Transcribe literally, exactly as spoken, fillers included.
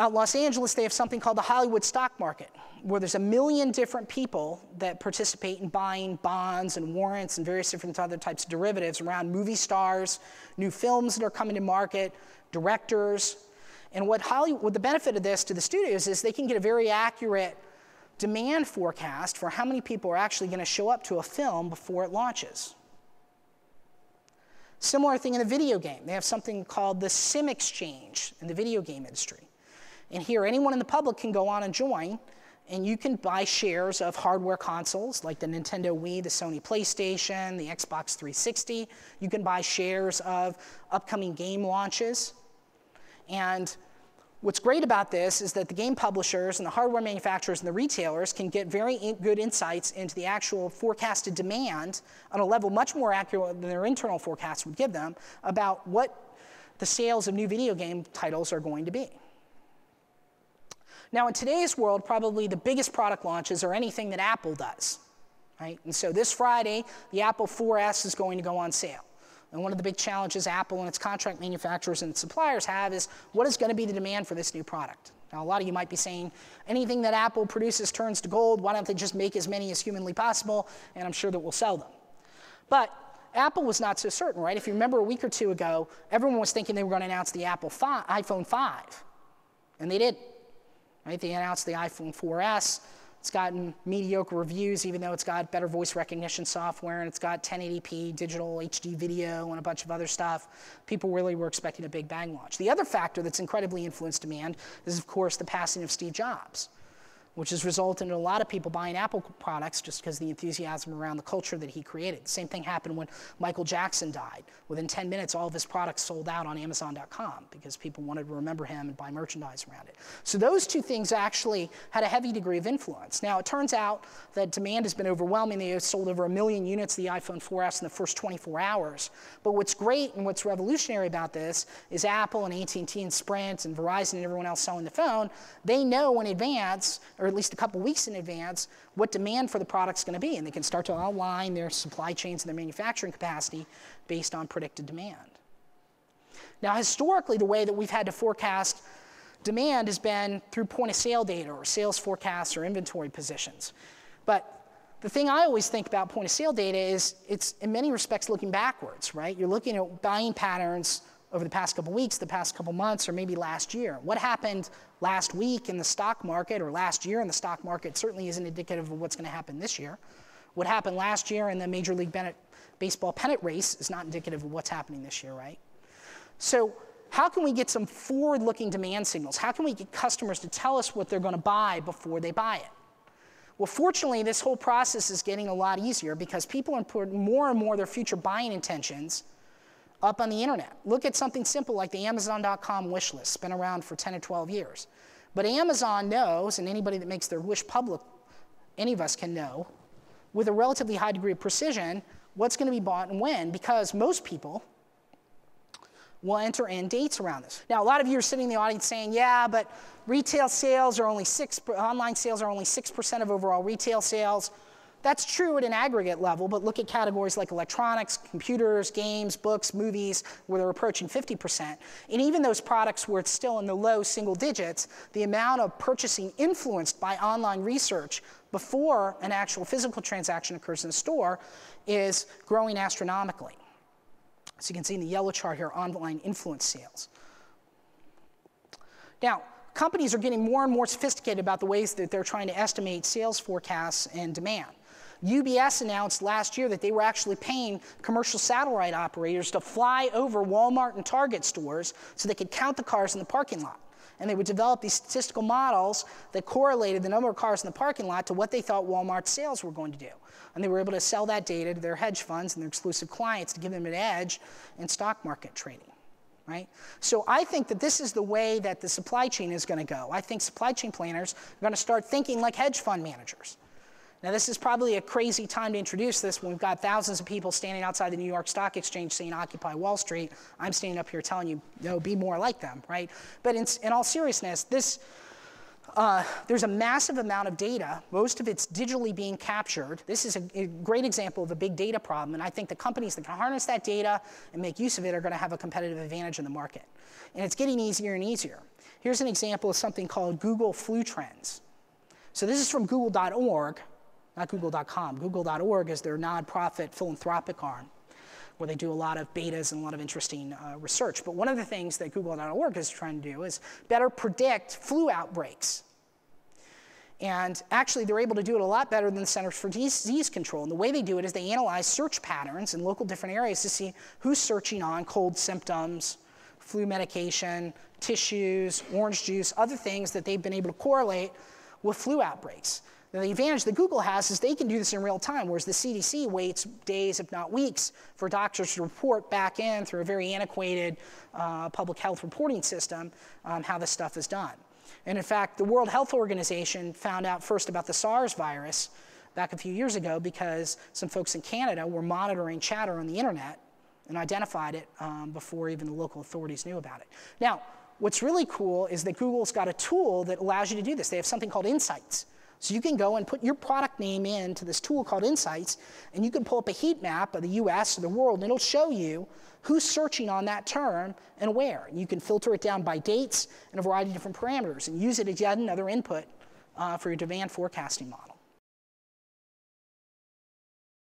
uh, Los Angeles, they have something called the Hollywood Stock Market, where there's a million different people that participate in buying bonds and warrants and various different other types of derivatives around movie stars, new films that are coming to market, directors. And what, Hollywood, what the benefit of this to the studios is they can get a very accurate demand forecast for how many people are actually going to show up to a film before it launches. Similar thing in the video game. They have something called the Sim Exchange in the video game industry. And here, anyone in the public can go on and join, and you can buy shares of hardware consoles like the Nintendo Wii, the Sony PlayStation, the Xbox three sixty. You can buy shares of upcoming game launches. And what's great about this is that the game publishers and the hardware manufacturers and the retailers can get very in good insights into the actual forecasted demand on a level much more accurate than their internal forecasts would give them about what the sales of new video game titles are going to be. Now, in today's world, probably the biggest product launches are anything that Apple does, right? And so this Friday, the Apple four S is going to go on sale. And one of the big challenges Apple and its contract manufacturers and its suppliers have is, what is going to be the demand for this new product? Now, a lot of you might be saying, anything that Apple produces turns to gold. Why don't they just make as many as humanly possible? And I'm sure that we'll sell them. But Apple was not so certain, right? If you remember a week or two ago, everyone was thinking they were going to announce the Apple five, iPhone five. And they did. Right? They announced the iPhone four S. It's gotten mediocre reviews, even though it's got better voice recognition software, and it's got ten eighty p digital H D video and a bunch of other stuff. People really were expecting a big bang launch. The other factor that's incredibly influenced demand is, of course, the passing of Steve Jobs, which has resulted in a lot of people buying Apple products just because of the enthusiasm around the culture that he created. The same thing happened when Michael Jackson died. Within ten minutes, all of his products sold out on Amazon dot com because people wanted to remember him and buy merchandise around it. So those two things actually had a heavy degree of influence. Now, it turns out that demand has been overwhelming. They have sold over a million units of the iPhone four S in the first twenty-four hours. But what's great and what's revolutionary about this is Apple and A T and T and Sprint and Verizon and everyone else selling the phone, they know in advance, or at least a couple weeks in advance, what demand for the product's going to be. And they can start to align their supply chains and their manufacturing capacity based on predicted demand. Now, historically, the way that we've had to forecast demand has been through point-of-sale data or sales forecasts or inventory positions. But the thing I always think about point-of-sale data is it's, in many respects, looking backwards, right? You're looking at buying patterns over the past couple weeks, the past couple months, or maybe last year. What happened last week in the stock market or last year in the stock market certainly isn't indicative of what's going to happen this year. What happened last year in the Major League Baseball pennant race is not indicative of what's happening this year, right? So how can we get some forward-looking demand signals? How can we get customers to tell us what they're going to buy before they buy it? Well, fortunately, this whole process is getting a lot easier because people are putting more and more their future buying intentions up on the internet. Look at something simple like the Amazon dot com wish list. It's been around for ten or twelve years. But Amazon knows, and anybody that makes their wish public, any of us can know, with a relatively high degree of precision, what's going to be bought and when, because most people will enter in dates around this. Now, a lot of you are sitting in the audience saying, yeah, but retail sales are only six, online sales are only six percent of overall retail sales. That's true at an aggregate level, but look at categories like electronics, computers, games, books, movies, where they're approaching fifty percent. And even those products where it's still in the low single digits, the amount of purchasing influenced by online research before an actual physical transaction occurs in a store is growing astronomically. As you can see in the yellow chart here, online influence sales. Now, companies are getting more and more sophisticated about the ways that they're trying to estimate sales forecasts and demand. U B S announced last year that they were actually paying commercial satellite operators to fly over Walmart and Target stores so they could count the cars in the parking lot. And they would develop these statistical models that correlated the number of cars in the parking lot to what they thought Walmart's sales were going to do. And they were able to sell that data to their hedge funds and their exclusive clients to give them an edge in stock market trading. Right? So I think that this is the way that the supply chain is going to go. I think supply chain planners are going to start thinking like hedge fund managers. Now, this is probably a crazy time to introduce this when we've got thousands of people standing outside the New York Stock Exchange saying, Occupy Wall Street. I'm standing up here telling you, no, be more like them, right? But in, in all seriousness, this, uh, there's a massive amount of data. Most of it's digitally being captured. This is a, a great example of a big data problem, and I think the companies that can harness that data and make use of it are going to have a competitive advantage in the market. And it's getting easier and easier. Here's an example of something called Google Flu Trends. So this is from google dot org, not google dot com. google dot org is their nonprofit philanthropic arm, where they do a lot of betas and a lot of interesting uh, research. But one of the things that google dot org is trying to do is better predict flu outbreaks. And actually, they're able to do it a lot better than the Centers for Disease Control. And the way they do it is they analyze search patterns in local different areas to see who's searching on cold symptoms, flu medication, tissues, orange juice, other things that they've been able to correlate with flu outbreaks. Now, the advantage that Google has is they can do this in real time, whereas the C D C waits days, if not weeks, for doctors to report back in through a very antiquated uh, public health reporting system um, how this stuff is done. And in fact, the World Health Organization found out first about the SARS virus back a few years ago because some folks in Canada were monitoring chatter on the internet and identified it um, before even the local authorities knew about it. Now, what's really cool is that Google's got a tool that allows you to do this. They have something called Insights. So you can go and put your product name into this tool called Insights, and you can pull up a heat map of the U S or the world, and it'll show you who's searching on that term and where. And you can filter it down by dates and a variety of different parameters and use it as yet another input uh, for your demand forecasting model.